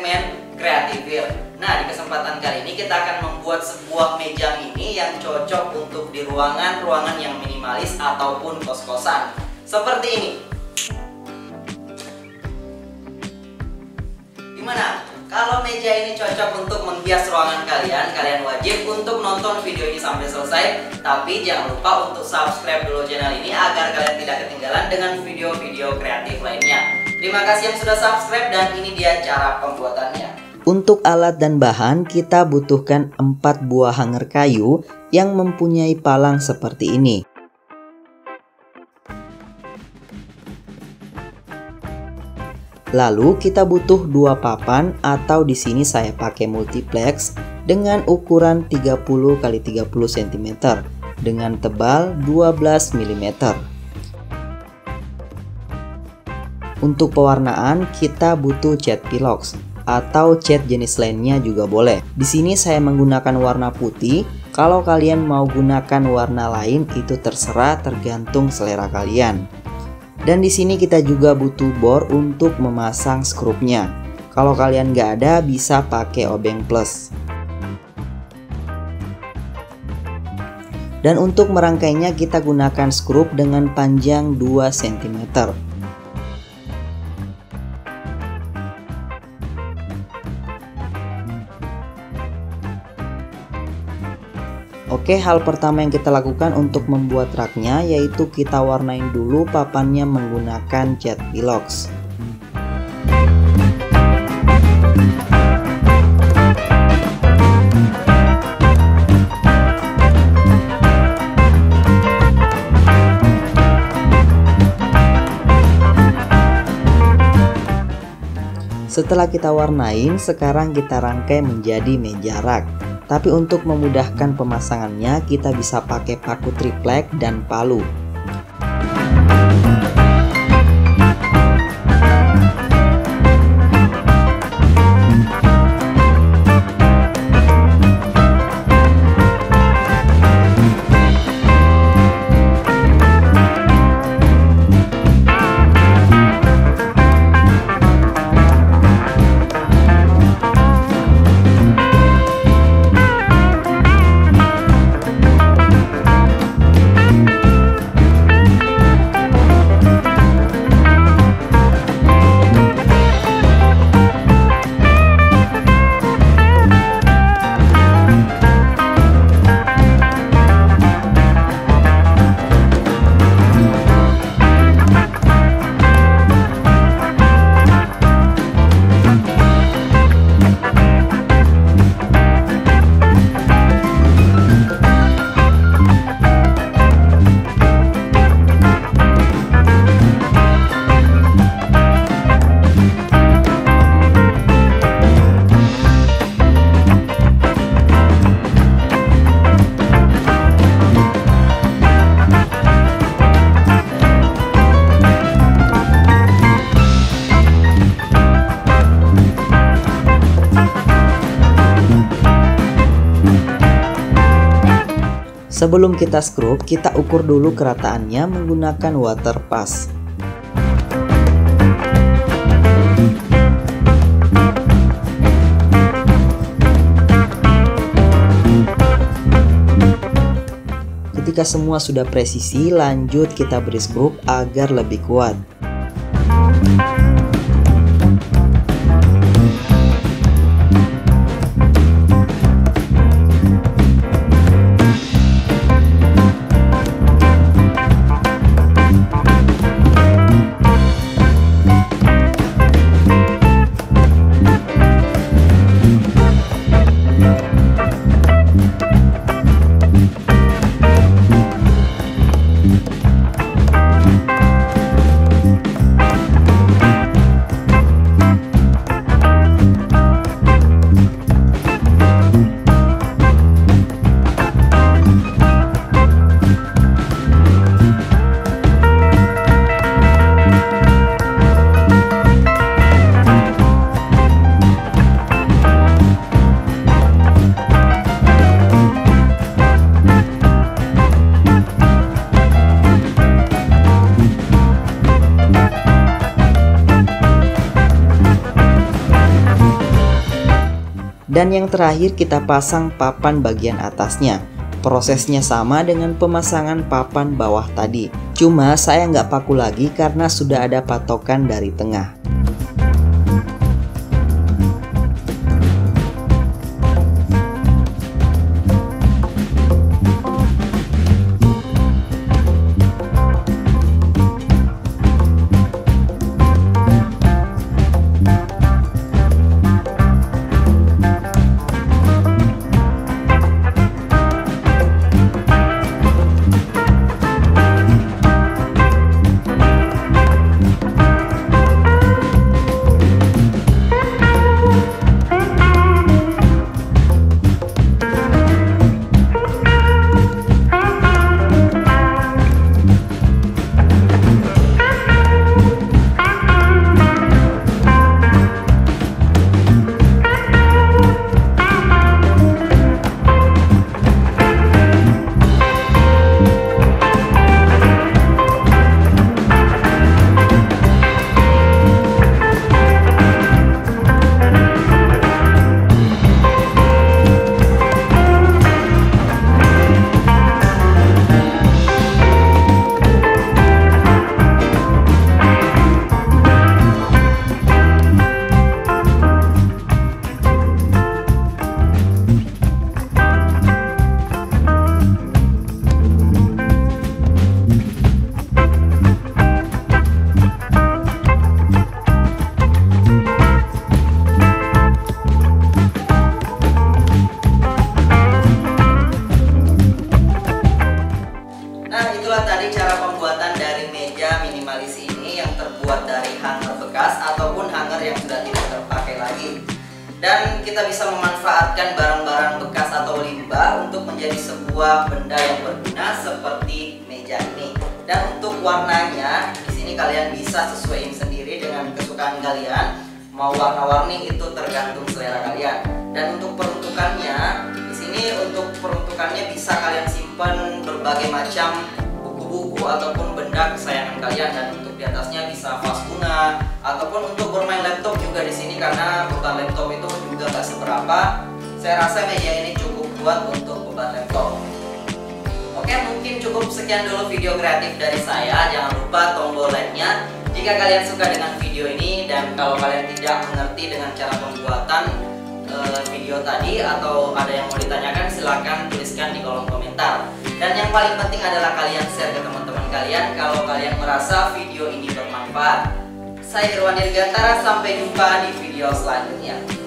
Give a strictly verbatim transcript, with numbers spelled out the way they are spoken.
segmen kreatifir. Nah, di kesempatan kali ini kita akan membuat sebuah meja mini yang cocok untuk di ruangan-ruangan yang minimalis ataupun kos-kosan. Seperti ini. Gimana? Kalau meja ini cocok untuk menghias ruangan kalian, kalian wajib untuk nonton video ini sampai selesai. Tapi jangan lupa untuk subscribe dulu channel ini agar kalian tidak ketinggalan dengan video-video kreatif lainnya. Terima kasih yang sudah subscribe dan ini dia cara pembuatannya. Untuk alat dan bahan, kita butuhkan empat buah hanger kayu yang mempunyai palang seperti ini. Lalu kita butuh dua papan atau di sini saya pakai multiplex dengan ukuran tiga puluh kali tiga puluh sentimeter dengan tebal dua belas milimeter. Untuk pewarnaan kita butuh cat Pylox atau cat jenis lainnya juga boleh. Di sini saya menggunakan warna putih. Kalau kalian mau gunakan warna lain itu terserah, tergantung selera kalian. Dan di sini kita juga butuh bor untuk memasang skrupnya. Kalau kalian nggak ada, bisa pakai obeng plus. Dan untuk merangkainya kita gunakan skrup dengan panjang dua sentimeter. Oke, hal pertama yang kita lakukan untuk membuat raknya yaitu kita warnain dulu papannya menggunakan cat Pylox. Setelah kita warnain, sekarang kita rangkai menjadi meja rak. Tapi untuk memudahkan pemasangannya, kita bisa pakai paku triplek dan palu. Sebelum kita skrup, kita ukur dulu kerataannya menggunakan water pass. Ketika semua sudah presisi, lanjut kita beri skrup agar lebih kuat. Thank you. Dan yang terakhir kita pasang papan bagian atasnya. Prosesnya sama dengan pemasangan papan bawah tadi, cuma saya nggak paku lagi karena sudah ada patokan dari tengah. Dan kita bisa memanfaatkan barang-barang bekas atau limbah untuk menjadi sebuah benda yang berguna seperti meja ini. Dan untuk warnanya, di sini kalian bisa sesuaiin sendiri dengan kesukaan kalian. Mau warna-warni itu tergantung selera kalian. Dan untuk peruntukannya, di sini untuk peruntukannya bisa kalian simpan berbagai macam buku-buku ataupun benda kesayangan kalian. Dan untuk di atasnya bisa vaskuna ataupun untuk bermain laptop juga di sini, karena beban laptop itu juga nggak seberapa. Saya rasa meja ini cukup kuat untuk beban laptop. Oke, mungkin cukup sekian dulu video kreatif dari saya. Jangan lupa tombol like-nya jika kalian suka dengan video ini, dan kalau kalian tidak mengerti dengan cara pembuatan e, video tadi atau ada yang mau ditanyakan, silahkan tuliskan di kolom komentar. Dan yang paling penting adalah kalian share ke teman-teman kalian kalau kalian merasa video ini bermanfaat. Saya Irwandi Irgantara, sampai jumpa di video selanjutnya.